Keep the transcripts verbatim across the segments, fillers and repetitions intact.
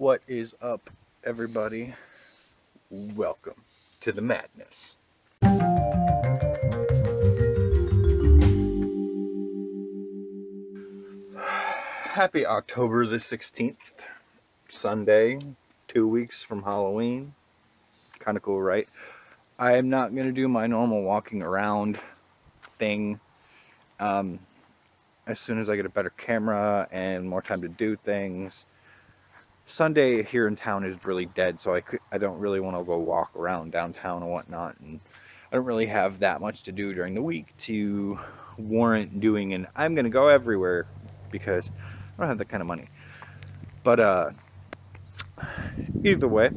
What is up, everybody? Welcome to the madness. Happy October the sixteenth, Sunday, two weeks from Halloween. Kind of cool, right? I am not going to do my normal walking around thing. Um, as soon as I get a better camera and more time to do things. Sunday here in town is really dead, so I, could, I don't really want to go walk around downtown and whatnot, and I don't really have that much to do during the week to warrant doing, and I'm going to go everywhere because I don't have that kind of money. But uh, either way,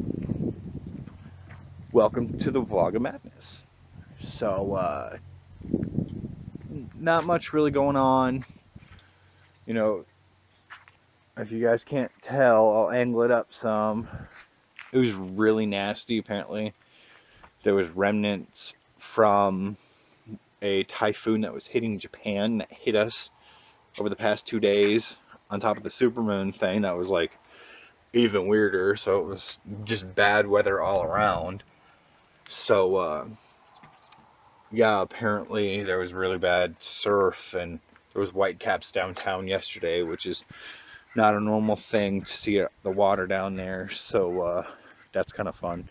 welcome to the Vlog of Madness. So, uh, not much really going on, you know. If you guys can't tell, I'll angle it up some. It was really nasty, apparently. There was remnants from a typhoon that was hitting Japan that hit us over the past two days on top of the supermoon thing that was, like, even weirder. So it was just bad weather all around. So, uh, yeah, apparently there was really bad surf, and there was white caps downtown yesterday, which is not a normal thing to see the water down there, so uh, that's kind of fun.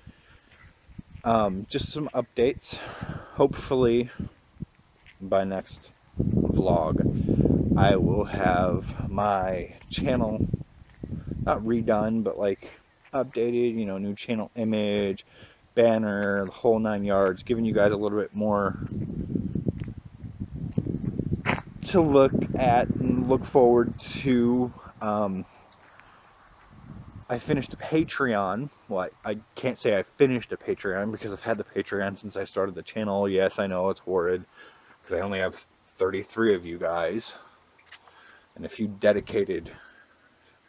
Um, just some updates. Hopefully, by next vlog, I will have my channel, not redone, but like updated, you know, new channel image, banner, the whole nine yards, giving you guys a little bit more to look at and look forward to. Um, I finished a Patreon. Well, I, I can't say I finished a Patreon because I've had the Patreon since I started the channel. Yes, I know it's horrid because I only have thirty-three of you guys and a few dedicated,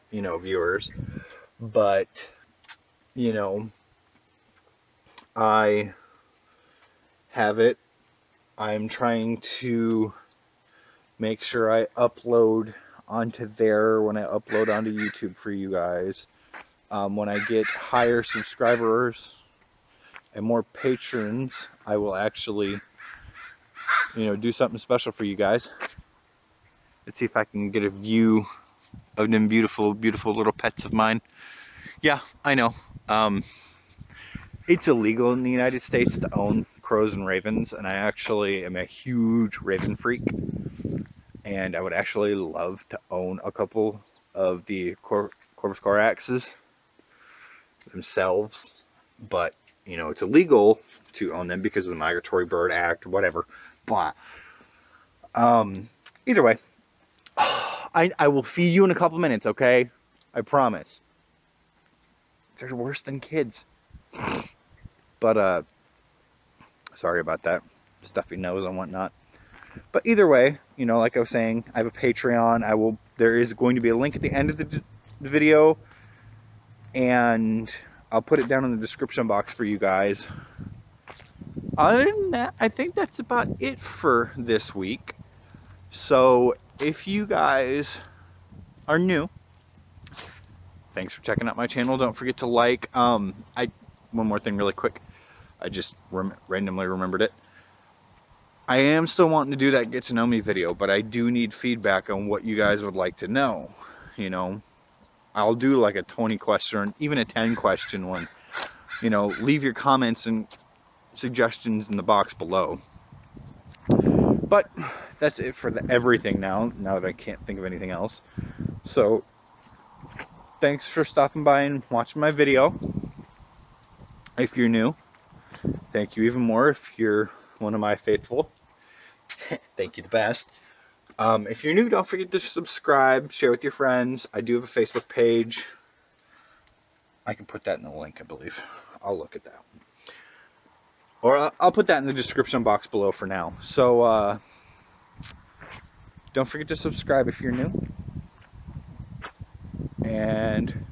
you know, viewers. But, you know, I have it. I'm trying to make sure I upload onto there when I upload onto YouTube for you guys. Um, when I get higher subscribers and more patrons, I will actually, you know, do something special for you guys. Let's see if I can get a view of them beautiful, beautiful little pets of mine. Yeah, I know. Um, it's illegal in the United States to own crows and ravens, and I actually am a huge raven freak. And I would actually love to own a couple of the Cor Corvus Coraxes themselves. But, you know, it's illegal to own them because of the Migratory Bird Act, whatever. But, um, either way, I, I will feed you in a couple minutes, okay? I promise. They're worse than kids. But, uh, sorry about that. Stuffy nose and whatnot. But either way, you know, like I was saying, I have a Patreon. I will. There is going to be a link at the end of the, the video, and I'll put it down in the description box for you guys. Other than that, I think that's about it for this week. So if you guys are new, thanks for checking out my channel. Don't forget to like. Um, I one more thing really quick. I just rem- randomly remembered it. I am still wanting to do that get to know me video, but I do need feedback on what you guys would like to know. You know, I'll do like a twenty question, even a ten question one. You know, leave your comments and suggestions in the box below. But that's it for the everything now, now that I can't think of anything else. So, thanks for stopping by and watching my video. If you're new, thank you even more if you're one of my faithful. Thank you the best. Um, if you're new, don't forget to subscribe, share with your friends. I do have a Facebook page. I can put that in the link, I believe. I'll look at that one. Or I'll put that in the description box below for now. So, uh, don't forget to subscribe if you're new. And